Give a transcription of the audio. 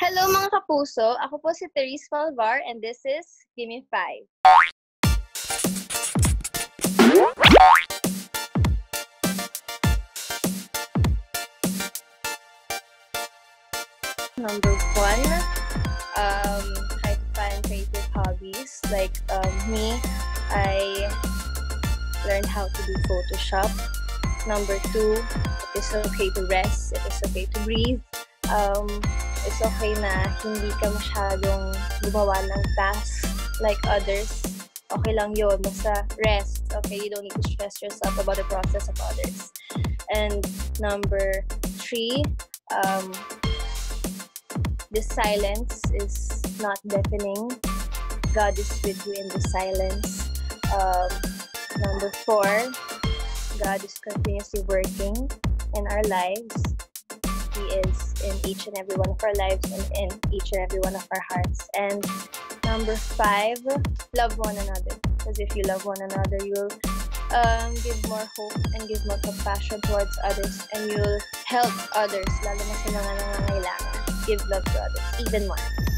Hello mga kapuso, ako po si Therese Malvar and this is Give Me 5. Number one, I find creative hobbies. Like me, I learned how to do Photoshop. Number two, it is okay to rest, it is okay to breathe. It's okay na hindi ka masyadong gumawa ng task like others. Okay lang yun, basta rest. Okay, you don't need to stress yourself about the process of others. And number three, this silence is not deafening. God is with you in the silence. Number four, God is continuously working in our lives. He is in each and every one of our lives and in each and every one of our hearts. And number five, love one another. Because if you love one another, you'll give more hope and give more compassion towards others, and you'll help others. Lalo na sila nangangailangan. Give love to others, even more.